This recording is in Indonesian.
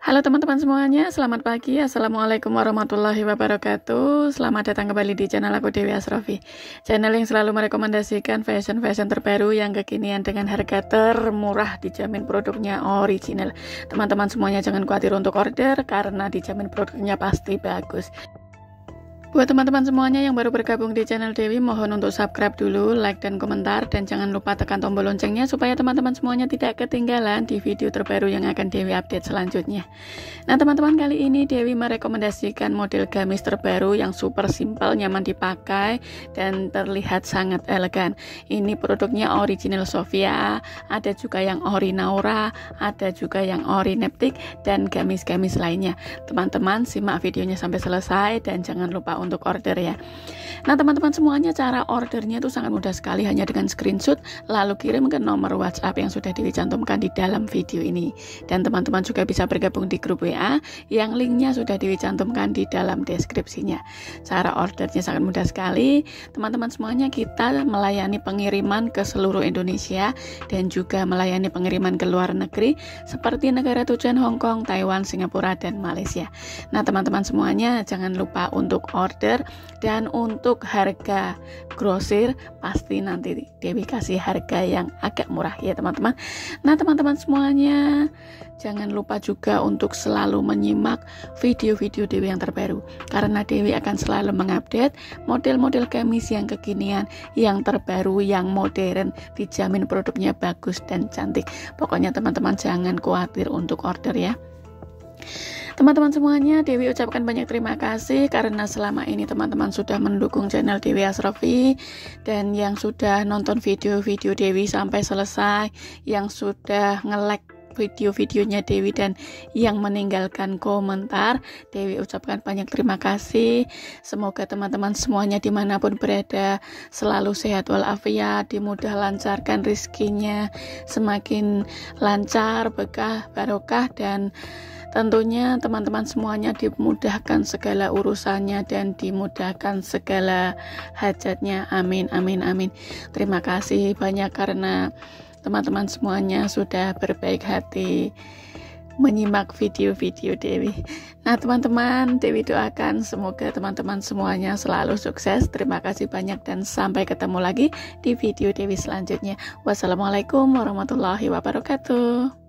Halo teman-teman semuanya, selamat pagi. Assalamualaikum warahmatullahi wabarakatuh. Selamat datang kembali di channel aku, Dewi Ashrofi. Channel yang selalu merekomendasikan fashion-fashion terbaru yang kekinian dengan harga termurah, dijamin produknya original. Teman-teman semuanya jangan khawatir untuk order karena dijamin produknya pasti bagus. Buat teman-teman semuanya yang baru bergabung di channel Dewi, mohon untuk subscribe dulu, like dan komentar, dan jangan lupa tekan tombol loncengnya supaya teman-teman semuanya tidak ketinggalan di video terbaru yang akan Dewi update selanjutnya. Nah teman-teman, kali ini Dewi merekomendasikan model gamis terbaru yang super simple, nyaman dipakai, dan terlihat sangat elegan. Ini produknya original Sofia, ada juga yang ori Naura, ada juga yang ori Neptik, dan gamis-gamis lainnya. Teman-teman simak videonya sampai selesai dan jangan lupa untuk order ya. Nah teman-teman semuanya, cara ordernya itu sangat mudah sekali, hanya dengan screenshot lalu kirim ke nomor WhatsApp yang sudah dicantumkan di dalam video ini, dan teman-teman juga bisa bergabung di grup WA yang linknya sudah dicantumkan di dalam deskripsinya. Cara ordernya sangat mudah sekali teman-teman semuanya. Kita melayani pengiriman ke seluruh Indonesia dan juga melayani pengiriman ke luar negeri seperti negara tujuan Hong Kong, Taiwan, Singapura, dan Malaysia. Nah teman-teman semuanya jangan lupa untuk order, dan untuk harga grosir pasti nanti Dewi kasih harga yang agak murah ya teman-teman. Nah teman-teman semuanya jangan lupa juga untuk selalu menyimak video-video Dewi yang terbaru, karena Dewi akan selalu mengupdate model-model gamis yang kekinian, yang terbaru, yang modern, dijamin produknya bagus dan cantik. Pokoknya teman-teman jangan khawatir untuk order ya. Teman-teman semuanya, Dewi ucapkan banyak terima kasih karena selama ini teman-teman sudah mendukung channel Dewi Ashrofi, dan yang sudah nonton video-video Dewi sampai selesai, yang sudah nge-like video-videonya Dewi, dan yang meninggalkan komentar. Dewi ucapkan banyak terima kasih. Semoga teman-teman semuanya dimanapun berada selalu sehat walafiat, dimudah lancarkan rezekinya, semakin lancar, berkah, barokah, dan tentunya teman-teman semuanya dimudahkan segala urusannya dan dimudahkan segala hajatnya. Amin, amin, amin. Terima kasih banyak karena teman-teman semuanya sudah berbaik hati menyimak video-video Dewi. Nah teman-teman, Dewi doakan semoga teman-teman semuanya selalu sukses. Terima kasih banyak dan sampai ketemu lagi di video Dewi selanjutnya. Wassalamualaikum warahmatullahi wabarakatuh.